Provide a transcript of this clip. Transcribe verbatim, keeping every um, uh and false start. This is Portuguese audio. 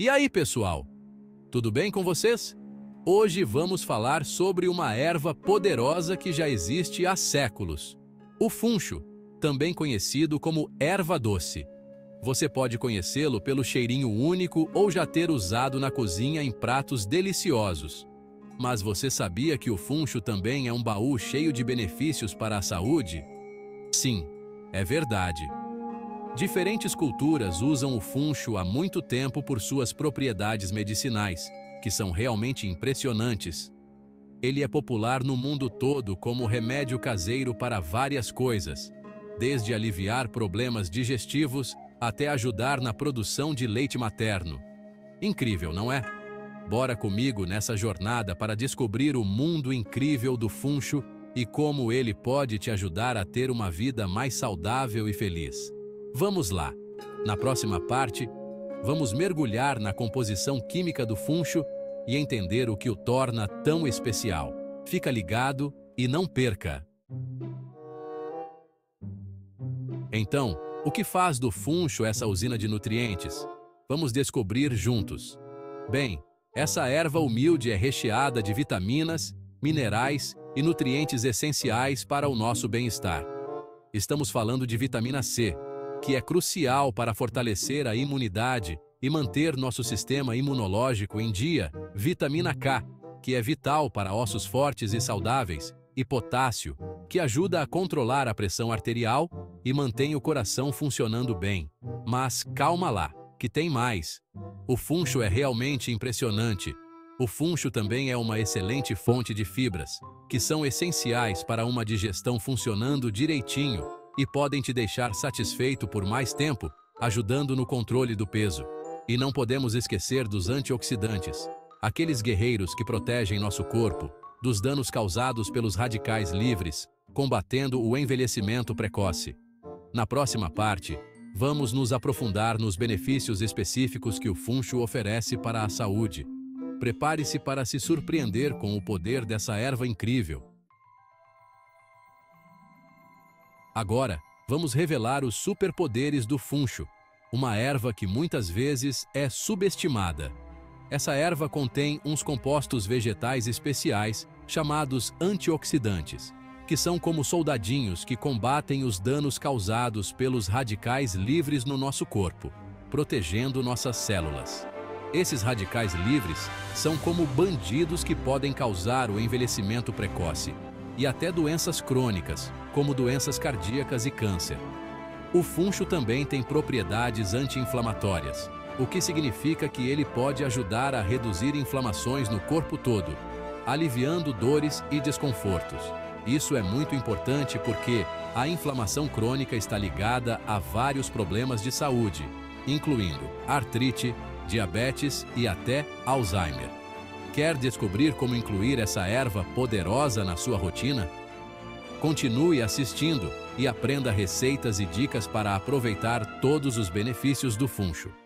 E aí, pessoal? Tudo bem com vocês? Hoje vamos falar sobre uma erva poderosa que já existe há séculos. O funcho, também conhecido como erva doce. Você pode conhecê-lo pelo cheirinho único ou já ter usado na cozinha em pratos deliciosos. Mas você sabia que o funcho também é um baú cheio de benefícios para a saúde? Sim, é verdade. Diferentes culturas usam o funcho há muito tempo por suas propriedades medicinais, que são realmente impressionantes. Ele é popular no mundo todo como remédio caseiro para várias coisas, desde aliviar problemas digestivos até ajudar na produção de leite materno. Incrível, não é? Bora comigo nessa jornada para descobrir o mundo incrível do funcho e como ele pode te ajudar a ter uma vida mais saudável e feliz. Vamos lá! Na próxima parte, vamos mergulhar na composição química do funcho e entender o que o torna tão especial. Fica ligado e não perca! Então, o que faz do funcho essa usina de nutrientes? Vamos descobrir juntos. Bem, essa erva humilde é recheada de vitaminas, minerais e nutrientes essenciais para o nosso bem-estar. Estamos falando de vitamina C, que é crucial para fortalecer a imunidade e manter nosso sistema imunológico em dia, vitamina K, que é vital para ossos fortes e saudáveis, e potássio, que ajuda a controlar a pressão arterial e mantém o coração funcionando bem. Mas calma lá, que tem mais. O funcho é realmente impressionante. O funcho também é uma excelente fonte de fibras, que são essenciais para uma digestão funcionando direitinho, e podem te deixar satisfeito por mais tempo, ajudando no controle do peso. E não podemos esquecer dos antioxidantes, aqueles guerreiros que protegem nosso corpo dos danos causados pelos radicais livres, combatendo o envelhecimento precoce. Na próxima parte, vamos nos aprofundar nos benefícios específicos que o funcho oferece para a saúde. Prepare-se para se surpreender com o poder dessa erva incrível. Agora, vamos revelar os superpoderes do funcho, uma erva que muitas vezes é subestimada. Essa erva contém uns compostos vegetais especiais, chamados antioxidantes, que são como soldadinhos que combatem os danos causados pelos radicais livres no nosso corpo, protegendo nossas células. Esses radicais livres são como bandidos que podem causar o envelhecimento precoce e até doenças crônicas, como doenças cardíacas e câncer. O funcho também tem propriedades anti-inflamatórias, o que significa que ele pode ajudar a reduzir inflamações no corpo todo, aliviando dores e desconfortos. Isso é muito importante porque a inflamação crônica está ligada a vários problemas de saúde, incluindo artrite, diabetes e até Alzheimer. Quer descobrir como incluir essa erva poderosa na sua rotina? Continue assistindo e aprenda receitas e dicas para aproveitar todos os benefícios do funcho.